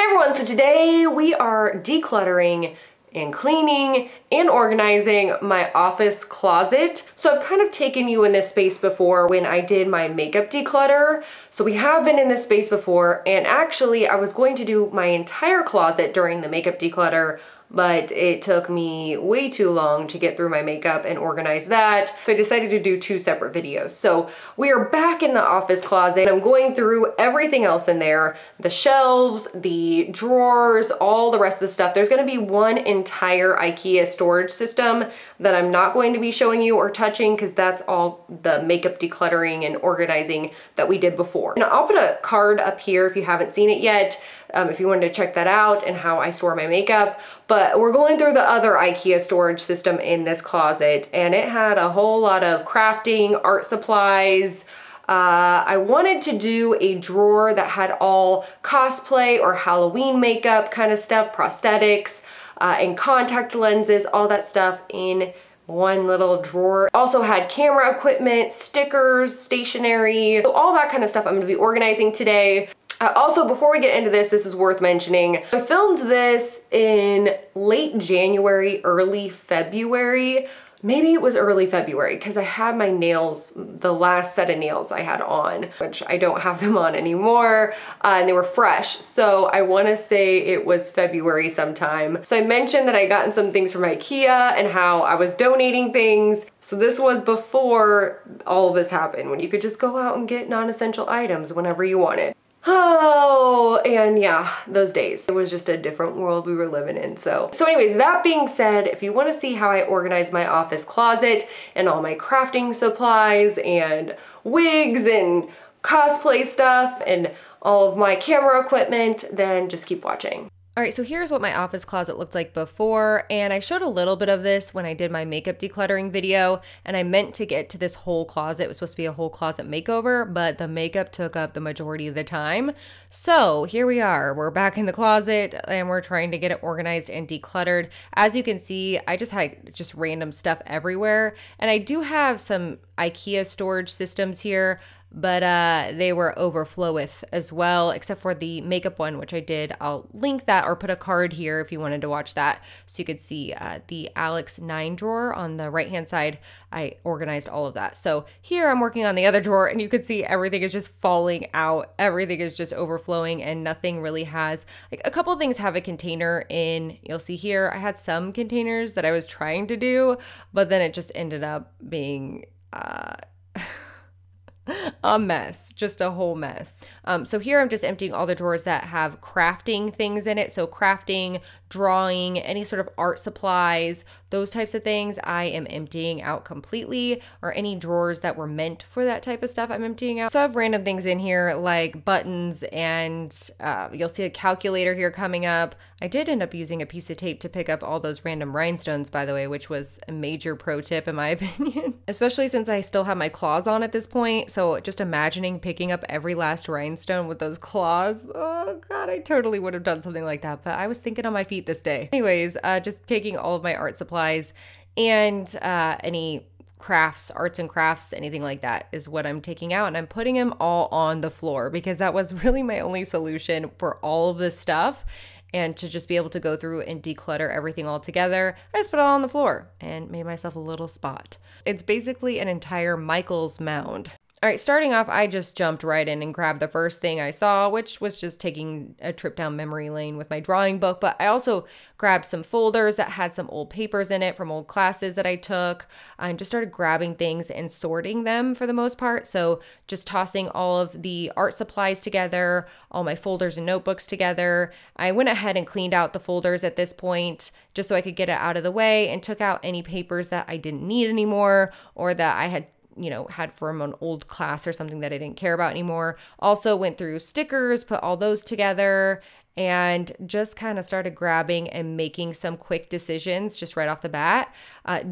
Hey everyone, so today we are decluttering and cleaning and organizing my office closet. So I've kind of taken you in this space before when I did my makeup declutter. So we have been in this space before, and actually I was going to do my entire closet during the makeup declutter, but it took me way too long to get through my makeup and organize that. So I decided to do two separate videos. So we are back in the office closet. I'm going through everything else in there, the shelves, the drawers, all the rest of the stuff. There's gonna be one entire IKEA storage system that I'm not going to be showing you or touching because that's all the makeup decluttering and organizing that we did before. And I'll put a card up here if you haven't seen it yet, if you wanted to check that out and how I store my makeup. But we're going through the other IKEA storage system in this closet, and it had a whole lot of crafting, art supplies. I wanted to do a drawer that had all cosplay or Halloween makeup kind of stuff, prosthetics, and contact lenses, all that stuff in one little drawer. Also had camera equipment, stickers, stationery, so all that kind of stuff I'm gonna be organizing today. Also, before we get into this, this is worth mentioning. I filmed this in late January, early February. Maybe it was early February because I had my nails, the last set of nails I had on, which I don't have them on anymore, and they were fresh. So I want to say it was February sometime. So I mentioned that I gotten some things from IKEA and how I was donating things. So this was before all of this happened, when you could just go out and get non-essential items whenever you wanted. Oh, and yeah, those days. It was just a different world we were living in. So anyways, that being said, if you want to see how I organize my office closet and all my crafting supplies and wigs and cosplay stuff and all of my camera equipment, then just keep watching. All right, so here's what my office closet looked like before, and I showed a little bit of this when I did my makeup decluttering video, and I meant to get to this whole closet. It was supposed to be a whole closet makeover, but the makeup took up the majority of the time. So here we are, we're back in the closet, and we're trying to get it organized and decluttered. As you can see, I just had just random stuff everywhere, and I do have some IKEA storage systems here, but they were overfloweth as well, except for the makeup one, which I did. I'll link that or put a card here if you wanted to watch that, so you could see the Alex 9 drawer on the right hand side. I organized all of that. So here I'm working on the other drawer, and you can see everything is just falling out. Everything is just overflowing, and nothing really has, like, a couple things have a container in. You'll see here I had some containers that I was trying to do, but then it just ended up being a mess, just a whole mess. So here I'm just emptying all the drawers that have crafting things in it. So crafting, drawing, any sort of art supplies, those types of things I am emptying out completely, or any drawers that were meant for that type of stuff I'm emptying out. So I have random things in here like buttons, and you'll see a calculator here coming up. I did end up using a piece of tape to pick up all those random rhinestones, by the way, which was a major pro tip in my opinion, especially since I still have my claws on at this point. So just imagining picking up every last rhinestone with those claws. Oh God, I totally would have done something like that, but I was thinking on my feet this day. Anyways, just taking all of my art supplies and any crafts, arts and crafts, anything like that is what I'm taking out, and I'm putting them all on the floor because that was really my only solution for all of this stuff. And to just be able to go through and declutter everything all together, I just put it all on the floor and made myself a little spot. It's basically an entire Michael's mound. All right, starting off, I just jumped right in and grabbed the first thing I saw, which was just taking a trip down memory lane with my drawing book. But I also grabbed some folders that had some old papers in it from old classes that I took, and just started grabbing things and sorting them for the most part. So just tossing all of the art supplies together, all my folders and notebooks together. I went ahead and cleaned out the folders at this point just so I could get it out of the way, and took out any papers that I didn't need anymore, or that I had, you know, had from an old class or something that I didn't care about anymore. Also went through stickers, put all those together, and just kind of started grabbing and making some quick decisions just right off the bat.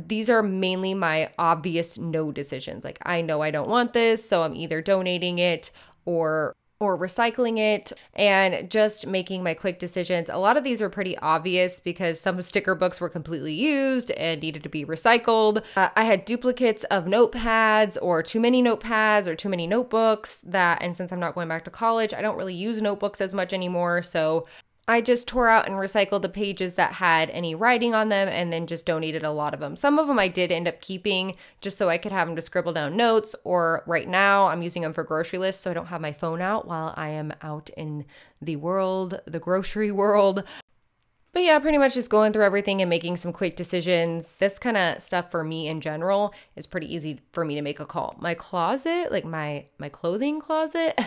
These are mainly my obvious no decisions. Like, I know I don't want this, so I'm either donating it or recycling it, and just making my quick decisions. A lot of these were pretty obvious because some sticker books were completely used and needed to be recycled. I had duplicates of notepads, or too many notepads, or too many notebooks, and since I'm not going back to college, I don't really use notebooks as much anymore. So I just tore out and recycled the pages that had any writing on them and then just donated a lot of them. Some of them I did end up keeping just so I could have them to scribble down notes, or right now I'm using them for grocery lists so I don't have my phone out while I am out in the world, the grocery world. But yeah, pretty much just going through everything and making some quick decisions. This kind of stuff for me in general is pretty easy for me to make a call. My closet, like my clothing closet,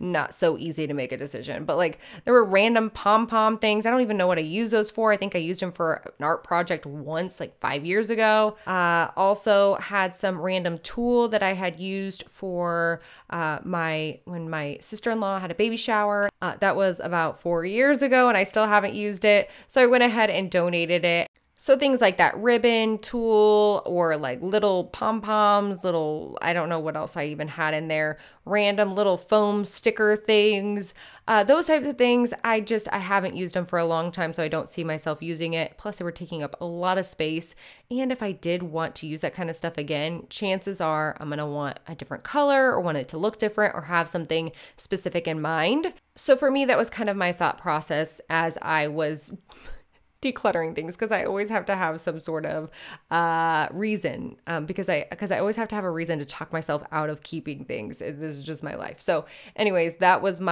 not so easy to make a decision. But like there were random pom-pom things. I don't even know what I use those for. I think I used them for an art project once, like 5 years ago. Also had some random tool that I had used for when my sister-in-law had a baby shower. That was about 4 years ago and I still haven't used it. So I went ahead and donated it. So things like that ribbon, tool, or like little pom-poms, little, I don't know what else I even had in there, random little foam sticker things, those types of things. I haven't used them for a long time, so I don't see myself using it. Plus they were taking up a lot of space. And if I did want to use that kind of stuff again, chances are I'm gonna want a different color or want it to look different or have something specific in mind. So for me, that was kind of my thought process as I was decluttering things, because I always have to have some sort of reason, because I always have to have a reason to talk myself out of keeping things. This is just my life. So anyways, that was in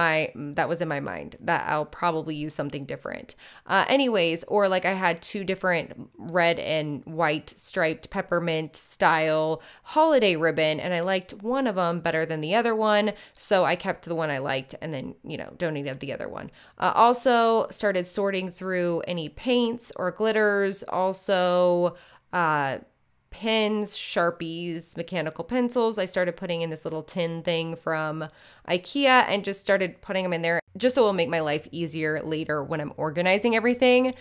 my mind that I'll probably use something different. Anyways, or like I had two different red and white striped peppermint style holiday ribbon, and I liked one of them better than the other one. So I kept the one I liked and then, you know, donated the other one. Also started sorting through any paints or glitters, also pens, Sharpies, mechanical pencils. I started putting in this little tin thing from IKEA and just started putting them in there just so it'll make my life easier later when I'm organizing everything.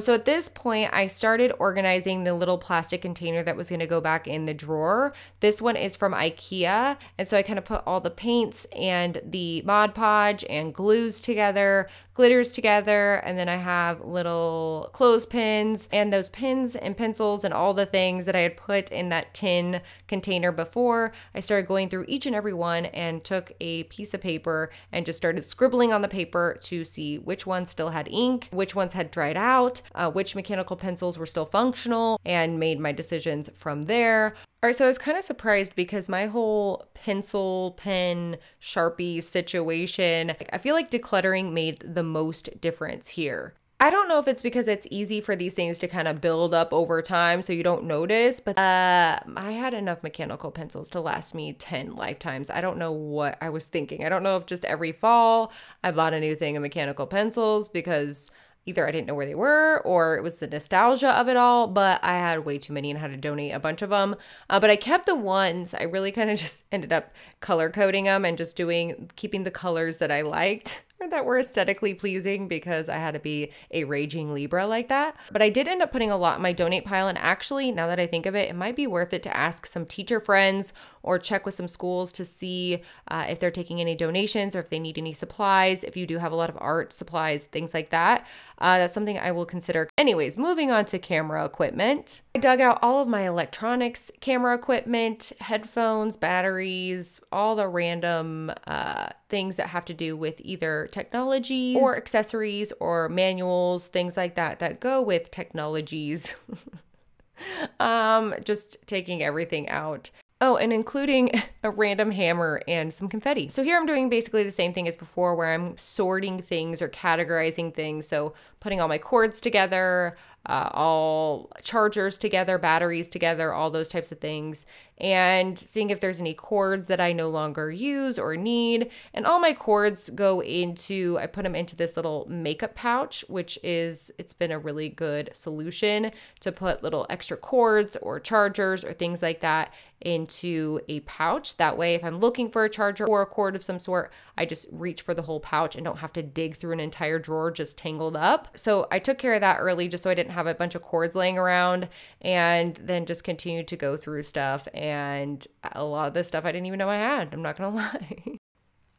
So at this point, I started organizing the little plastic container that was going to go back in the drawer. This one is from IKEA. And so I kind of put all the paints and the Mod Podge and glues together, glitters together, and then I have little clothespins, and those pins and pencils and all the things that I had put in that tin container before. I started going through each and every one and took a piece of paper and just started scribbling on the paper to see which ones still had ink, which ones had dried out, which mechanical pencils were still functional, and made my decisions from there. All right, so I was kind of surprised because my whole pencil, pen, Sharpie situation, I feel like decluttering made the most difference here. I don't know if it's because it's easy for these things to kind of build up over time so you don't notice, but I had enough mechanical pencils to last me 10 lifetimes. I don't know what I was thinking. I don't know if just every fall I bought a new thing of mechanical pencils because either I didn't know where they were or it was the nostalgia of it all, but I had way too many and had to donate a bunch of them. But I kept the ones. I really kind of just ended up color coding them and just keeping the colors that I liked, that were aesthetically pleasing, because I had to be a raging Libra like that. But I did end up putting a lot in my donate pile, and actually, now that I think of it, it might be worth it to ask some teacher friends or check with some schools to see if they're taking any donations or if they need any supplies, if you do have a lot of art supplies, things like that. That's something I will consider. Anyways, moving on to camera equipment. I dug out all of my electronics, camera equipment, headphones, batteries, all the random things that have to do with either technologies or accessories or manuals, things like that go with technologies. Just taking everything out. Oh, and including a random hammer and some confetti. So here I'm doing basically the same thing as before, where I'm sorting things or categorizing things. So putting all my cords together, all chargers together, batteries together, all those types of things, and seeing if there's any cords that I no longer use or need. And all my cords go into, I put them into this little makeup pouch, which is, it's been a really good solution to put little extra cords or chargers or things like that into a pouch. That way, if I'm looking for a charger or a cord of some sort, I just reach for the whole pouch and don't have to dig through an entire drawer just tangled up. So I took care of that early just so I didn't have a bunch of cords laying around, and then just continued to go through stuff, and a lot of this stuff I didn't even know I had, I'm not gonna lie.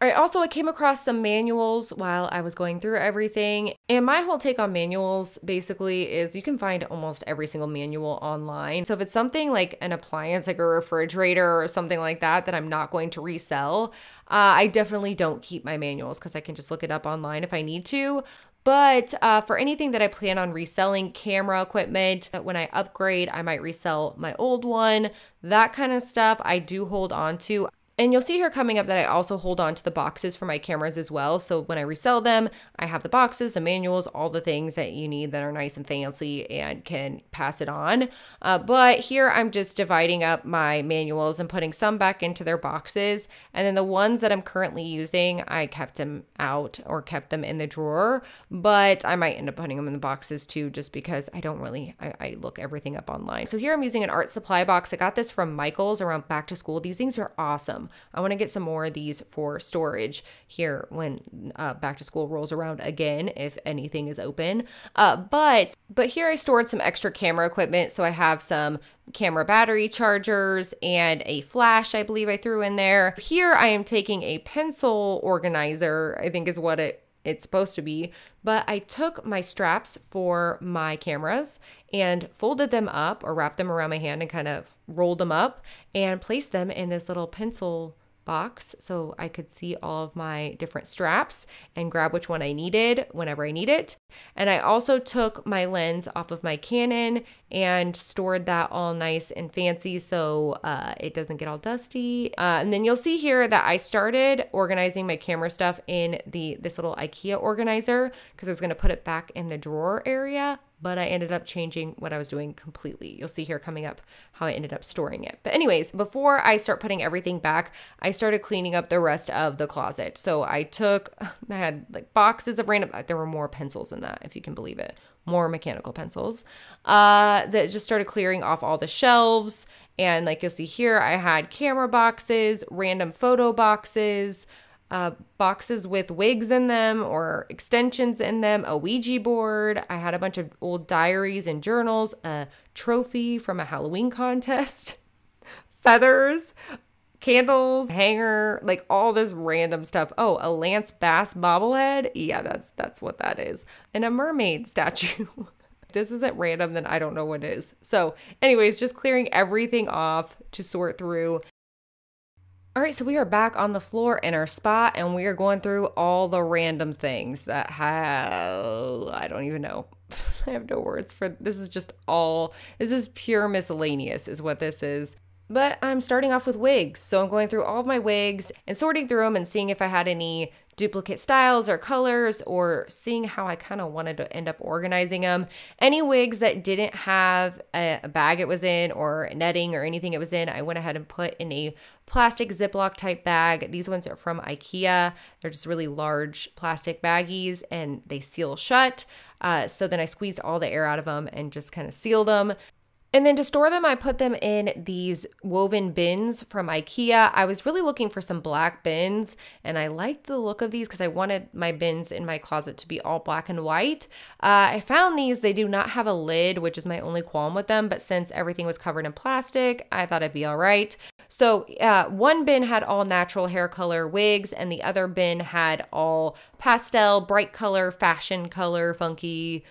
All right, also I came across some manuals while I was going through everything, and my whole take on manuals basically is you can find almost every single manual online. So if it's something like an appliance, like a refrigerator or something like that I'm not going to resell, I definitely don't keep my manuals because I can just look it up online if I need to. But for anything that I plan on reselling, camera equipment, when I upgrade, I might resell my old one, that kind of stuff I do hold on to. And you'll see here coming up that I also hold on to the boxes for my cameras as well. So when I resell them, I have the boxes, the manuals, all the things that you need that are nice and fancy and can pass it on. But here I'm just dividing up my manuals and putting some back into their boxes. And then the ones that I'm currently using, I kept them out or kept them in the drawer, but I might end up putting them in the boxes too, just because I don't really, I look everything up online. So here I'm using an art supply box. I got this from Michael's around back to school. These things are awesome. I want to get some more of these for storage here when back to school rolls around again, if anything is open. But here I stored some extra camera equipment. So I have some camera battery chargers and a flash, I believe I threw in there. Here I am taking a pencil organizer, I think is what it's supposed to be, but I took my straps for my cameras and folded them up or wrapped them around my hand and kind of rolled them up and placed them in this little pencil box so I could see all of my different straps and grab which one I needed whenever I need it. And I also took my lens off of my Canon and stored that all nice and fancy so it doesn't get all dusty. And then you'll see here that I started organizing my camera stuff in this little IKEA organizer because I was going to put it back in the drawer area, but I ended up changing what I was doing completely. You'll see here coming up how I ended up storing it. But anyways, before I start putting everything back, I started cleaning up the rest of the closet. So I had like boxes of random, there were more pencils in that, if you can believe it, more mechanical pencils, that just started clearing off all the shelves. And like you'll see here, I had camera boxes, random photo boxes, boxes with wigs in them or extensions in them, a Ouija board. I had a bunch of old diaries and journals, a trophy from a Halloween contest, feathers, candles, hanger, like all this random stuff. Oh, a Lance Bass bobblehead. Yeah, that's what that is. And a mermaid statue. This isn't random, then I don't know what is. So anyways, just clearing everything off to sort through. All right, so we are back on the floor in our spot and we are going through all the random things that have, I don't even know. I have no words for this. Is just all, this is pure miscellaneous is what this is. But I'm starting off with wigs. So I'm going through all of my wigs and sorting through them and seeing if I had any duplicate styles or colors or seeing how I kind of wanted to end up organizing them. Any wigs that didn't have a bag it was in or netting or anything it was in, I went ahead and put in a plastic Ziploc type bag. These ones are from IKEA. They're just really large plastic baggies and they seal shut. So then I squeezed all the air out of them and just kind of sealed them. And then to store them, I put them in these woven bins from IKEA. I was really looking for some black bins and I liked the look of these because I wanted my bins in my closet to be all black and white. I found these, they do not have a lid, which is my only qualm with them, but since everything was covered in plastic, I thought it'd be all right. So one bin had all natural hair color wigs and the other bin had all pastel, bright color, fashion color, funky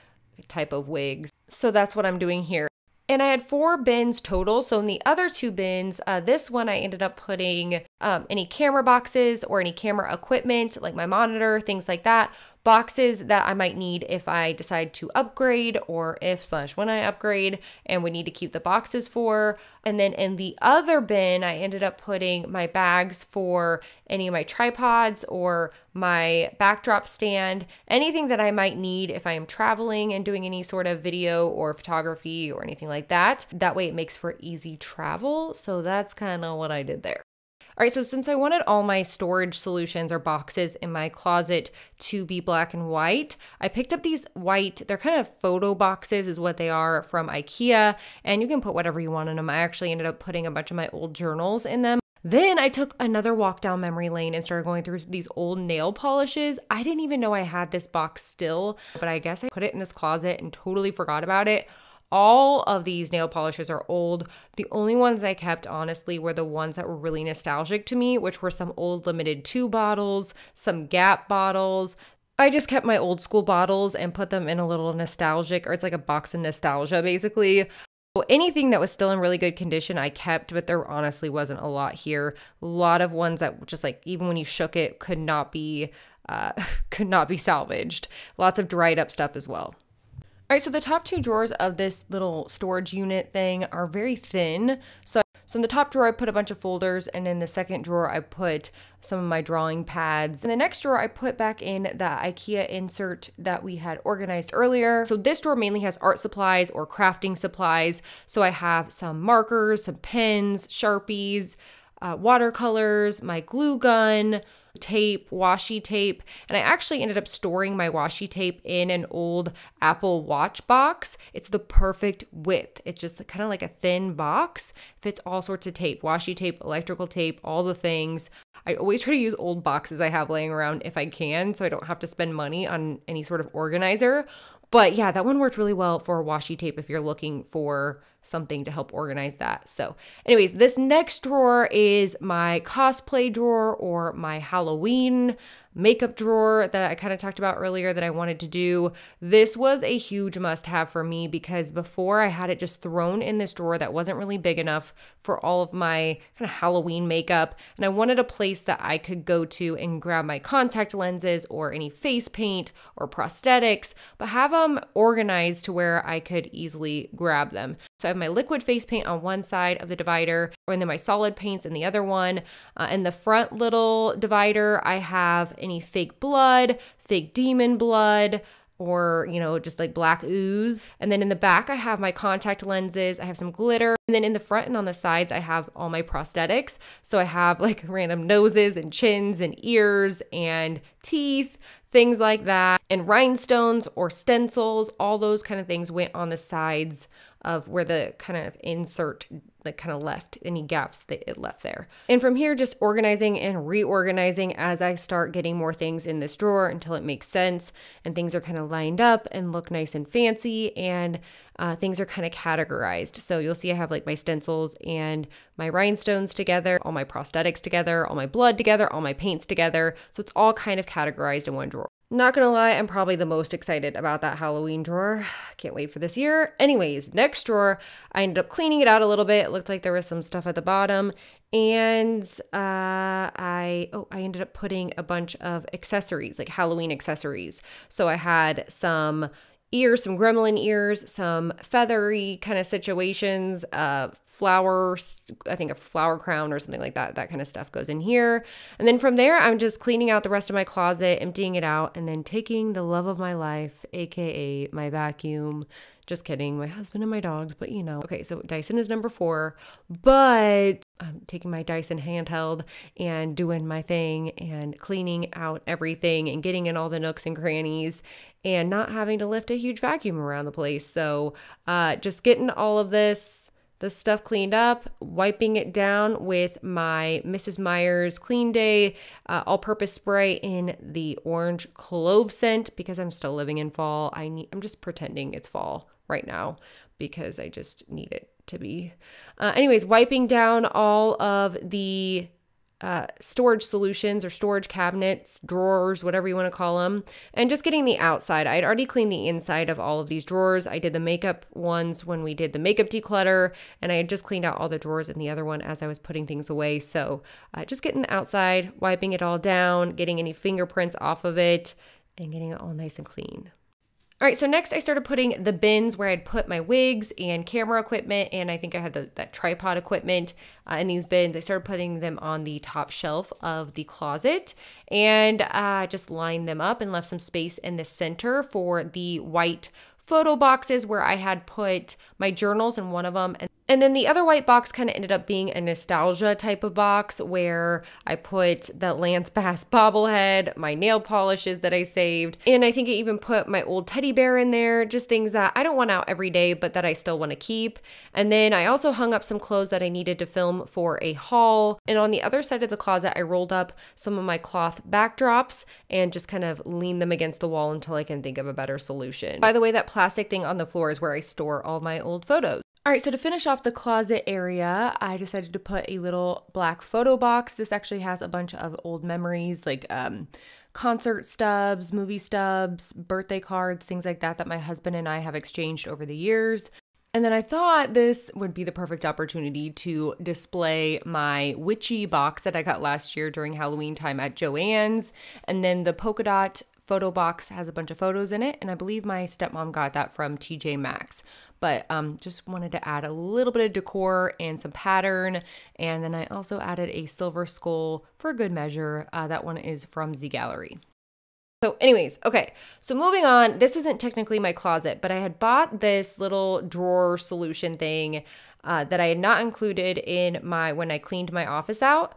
type of wigs. So that's what I'm doing here. And I had 4 bins total. So in the other 2 bins, this one I ended up putting any camera boxes or any camera equipment, like my monitor, things like that. Boxes that I might need if I decide to upgrade or if/when I upgrade and would need to keep the boxes for. And then in the other bin, I ended up putting my bags for any of my tripods or my backdrop stand, anything that I might need if I am traveling and doing any sort of video or photography or anything like that. That way it makes for easy travel. So that's kind of what I did there. All right, so since I wanted all my storage solutions or boxes in my closet to be black and white, I picked up these white, they're kind of photo boxes is what they are from IKEA, and you can put whatever you want in them. I actually ended up putting a bunch of my old journals in them. Then I took another walk down memory lane and started going through these old nail polishes. I didn't even know I had this box still, but I guess I put it in this closet and totally forgot about it. All of these nail polishes are old. The only ones I kept, honestly, were the ones that were really nostalgic to me, which were some old Limited 2 bottles, some Gap bottles. I just kept my old school bottles and put them in a little nostalgic, or it's like a box of nostalgia, basically. So anything that was still in really good condition, I kept, but there honestly wasn't a lot here. A lot of ones that just like, even when you shook it, could not be could not be salvaged. Lots of dried up stuff as well. All right, so the top two drawers of this little storage unit thing are very thin. So in the top drawer, I put a bunch of folders, and in the second drawer, I put some of my drawing pads. In the next drawer, I put back in the IKEA insert that we had organized earlier. So this drawer mainly has art supplies or crafting supplies. So I have some markers, some pens, Sharpies, watercolors, my glue gun, tape, washi tape, and I actually ended up storing my washi tape in an old Apple Watch box. It's the perfect width. It's just kind of like a thin box. Fits all sorts of tape, washi tape, electrical tape, all the things. I always try to use old boxes I have laying around if I can, so I don't have to spend money on any sort of organizer. But yeah, that one worked really well for washi tape if you're looking for something to help organize that. So anyways, this next drawer is my cosplay drawer, or my Halloween makeup drawer that I kind of talked about earlier that I wanted to do. This was a huge must-have for me because before I had it just thrown in this drawer that wasn't really big enough for all of my kind of Halloween makeup, and I wanted a place that I could go to and grab my contact lenses or any face paint or prosthetics, but have them organized to where I could easily grab them. So I have my liquid face paint on one side of the divider, and then my solid paints in the other one. In the front little divider, I have any fake blood, fake demon blood, or, you know, just like black ooze. And then in the back, I have my contact lenses. I have some glitter. And then in the front and on the sides, I have all my prosthetics. So I have like random noses and chins and ears and teeth, things like that. And rhinestones or stencils, all those kind of things went on the sides of where the kind of insert that kind of left any gaps that it left there. And from here, just organizing and reorganizing as I start getting more things in this drawer until it makes sense and things are kind of lined up and look nice and fancy, and things are kind of categorized. So you'll see I have like my stencils and my rhinestones together, all my prosthetics together, all my blood together, all my paints together. So it's all kind of categorized in one drawer. Not gonna lie, I'm probably the most excited about that Halloween drawer. Can't wait for this year. Anyways, next drawer, I ended up cleaning it out a little bit. It looked like there was some stuff at the bottom. And I ended up putting a bunch of accessories, like Halloween accessories. So I had some ears, some gremlin ears, some feathery kind of situations, flowers, I think a flower crown or something like that. That kind of stuff goes in here. And then from there, I'm just cleaning out the rest of my closet, emptying it out, and then taking the love of my life, AKA my vacuum. Just kidding, my husband and my dogs, but you know. Okay, so Dyson is number 4, but I'm taking my Dyson handheld and doing my thing and cleaning out everything and getting in all the nooks and crannies and not having to lift a huge vacuum around the place. So just getting all of this stuff cleaned up, wiping it down with my Mrs. Meyer's Clean Day all-purpose spray in the orange clove scent because I'm still living in fall. I'm just pretending it's fall right now because I just need it to be. Anyways, wiping down all of the storage solutions or storage cabinets, drawers, whatever you want to call them, and just getting the outside. I'd already cleaned the inside of all of these drawers. I did the makeup ones when we did the makeup declutter, and I had just cleaned out all the drawers in the other one as I was putting things away. So just getting the outside, wiping it all down, getting any fingerprints off of it, and getting it all nice and clean. All right, so next I started putting the bins where I'd put my wigs and camera equipment, and I think I had that tripod equipment in these bins. I started putting them on the top shelf of the closet, and just lined them up and left some space in the center for the white photo boxes where I had put my journals in one of them. And then the other white box kind of ended up being a nostalgia type of box where I put the Lance Bass bobblehead, my nail polishes that I saved, and I think I even put my old teddy bear in there, just things that I don't want out every day, but that I still want to keep. And then I also hung up some clothes that I needed to film for a haul. And on the other side of the closet, I rolled up some of my cloth backdrops and just kind of leaned them against the wall until I can think of a better solution. By the way, that plastic thing on the floor is where I store all my old photos. All right, so to finish off the closet area, I decided to put a little black photo box. This actually has a bunch of old memories, like concert stubs, movie stubs, birthday cards, things like that, that my husband and I have exchanged over the years. And then I thought this would be the perfect opportunity to display my witchy box that I got last year during Halloween time at Joann's. And then the polka dot photo box has a bunch of photos in it. And I believe my stepmom got that from TJ Maxx. But just wanted to add a little bit of decor and some pattern. And then I also added a silver skull for good measure. That one is from Z Gallery. So anyways, okay, so moving on, this isn't technically my closet, but I had bought this little drawer solution thing that I had not included in my, when I cleaned my office out.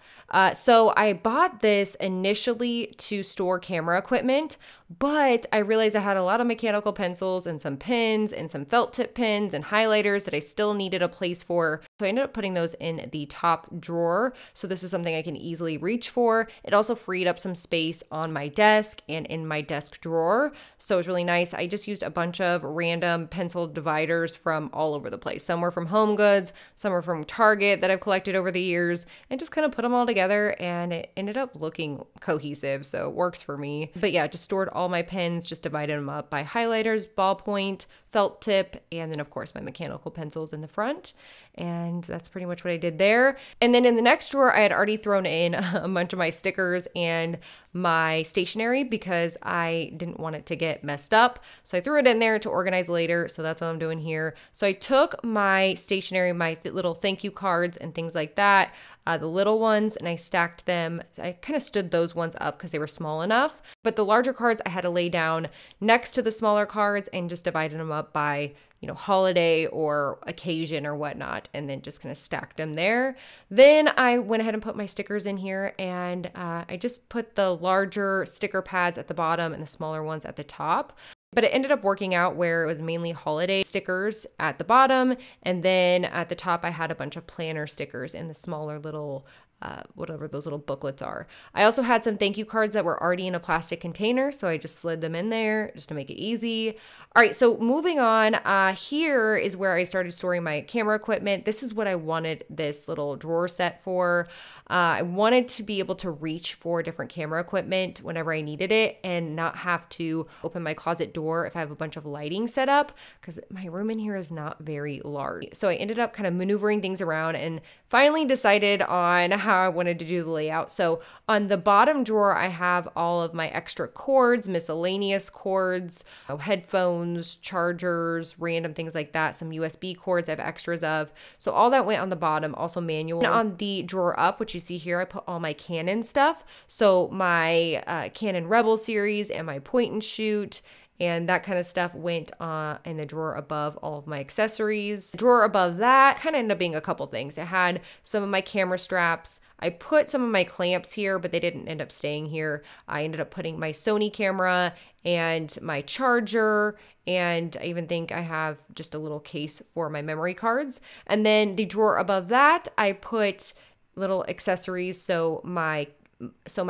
So I bought this initially to store camera equipment, but I realized I had a lot of mechanical pencils and some pins and some felt tip pins and highlighters that I still needed a place for. So I ended up putting those in the top drawer. So this is something I can easily reach for. It also freed up some space on my desk and in my desk drawer. So it's really nice. I just used a bunch of random pencil dividers from all over the place. Some were from HomeGoods, some were from Target that I've collected over the years, and just kind of put them all together, and it ended up looking cohesive. So it works for me. But yeah, just stored all my pens, just divided them up by highlighters, ballpoint, felt tip, and then of course my mechanical pencils in the front. And that's pretty much what I did there. And then in the next drawer, I had already thrown in a bunch of my stickers and my stationery because I didn't want it to get messed up. So I threw it in there to organize later. So that's what I'm doing here. So I took my stationery, my little thank you cards and things like that, the little ones, and I stacked them. I kind of stood those ones up because they were small enough, but the larger cards I had to lay down next to the smaller cards and just divided them up by, you know, holiday or occasion or whatnot, and then just kind of stacked them there. Then I went ahead and put my stickers in here, and I just put the larger sticker pads at the bottom and the smaller ones at the top. But it ended up working out where it was mainly holiday stickers at the bottom, and then at the top I had a bunch of planner stickers in the smaller little whatever those little booklets are. I also had some thank you cards that were already in a plastic container, so I just slid them in there just to make it easy. All right, so moving on, here is where I started storing my camera equipment. This is what I wanted this little drawer set for. I wanted to be able to reach for different camera equipment whenever I needed it and not have to open my closet door if I have a bunch of lighting set up, because my room in here is not very large. So I ended up kind of maneuvering things around and finally decided on how I wanted to do the layout. So on the bottom drawer, I have all of my extra cords, miscellaneous cords, headphones, chargers, random things like that, some USB cords I have extras of. So all that went on the bottom, also manual. And on the drawer up, which you see here, I put all my Canon stuff. So my Canon Rebel series and my point and shoot and that kind of stuff went in the drawer above all of my accessories. The drawer above that kind of ended up being a couple things. It had some of my camera straps. I put some of my clamps here, but they didn't end up staying here. I ended up putting my Sony camera and my charger, and I even think I have just a little case for my memory cards. And then the drawer above that, I put little accessories, so my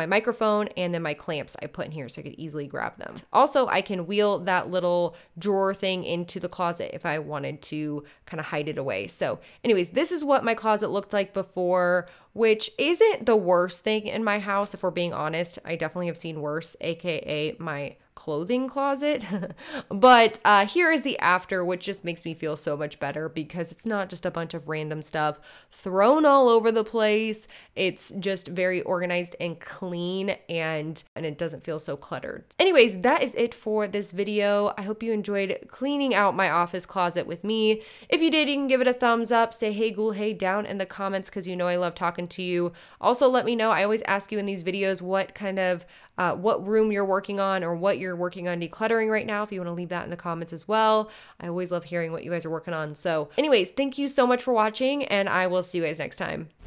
microphone and then my clamps I put in here so I could easily grab them. Also, I can wheel that little drawer thing into the closet if I wanted to kind of hide it away. So anyways, this is what my closet looked like before, which isn't the worst thing in my house. If we're being honest, I definitely have seen worse, AKA my clothing closet. But here is the after, which just makes me feel so much better because it's not just a bunch of random stuff thrown all over the place. It's just very organized and clean, and it doesn't feel so cluttered. Anyways, that is it for this video. I hope you enjoyed cleaning out my office closet with me. If you did, you can give it a thumbs up. Say hey ghoul hey down in the comments because you know I love talking to you. Also let me know, I always ask you in these videos what kind of what room you're working on or what you're working on decluttering right now. If you want to leave that in the comments as well, I always love hearing what you guys are working on. So anyways, thank you so much for watching, and I will see you guys next time.